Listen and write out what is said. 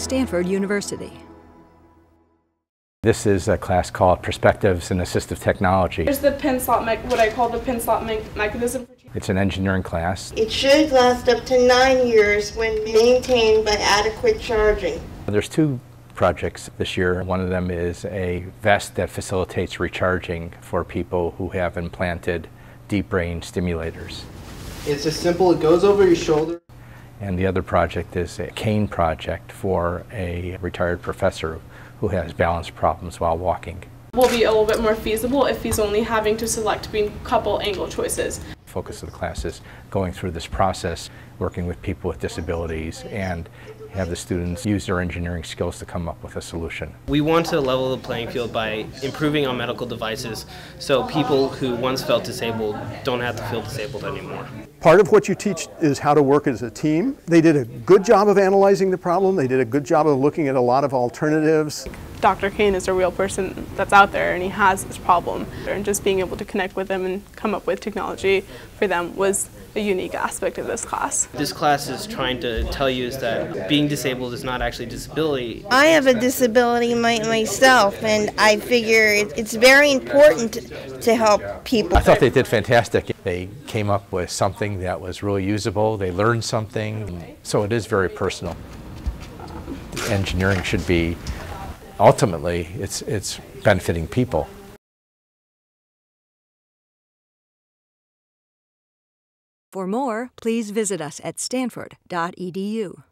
Stanford University. This is a class called Perspectives in Assistive Technology. Here's the pin slot, what I call the pin slot mechanism. It's an engineering class. It should last up to 9 years when maintained by adequate charging. There's two projects this year. One of them is a vest that facilitates recharging for people who have implanted deep brain stimulators. It's just simple, it goes over your shoulder. And the other project is a cane project for a retired professor who has balance problems while walking. Will be a little bit more feasible if he's only having to select between a couple angle choices. The focus of the class is going through this process, working with people with disabilities, and have the students use their engineering skills to come up with a solution. We want to level the playing field by improving on medical devices so people who once felt disabled don't have to feel disabled anymore. Part of what you teach is how to work as a team. They did a good job of analyzing the problem. They did a good job of looking at a lot of alternatives. Dr. Kane is a real person that's out there and he has this problem. And just being able to connect with them and come up with technology for them was a unique aspect of this class. This class is trying to tell you is that being disabled is not actually disability. I have a disability myself, and I figure it's very important to help people. I thought they did fantastic. They came up with something that was really usable. They learned something, so it is very personal. Engineering should be, ultimately, it's benefiting people. For more, please visit us at stanford.edu.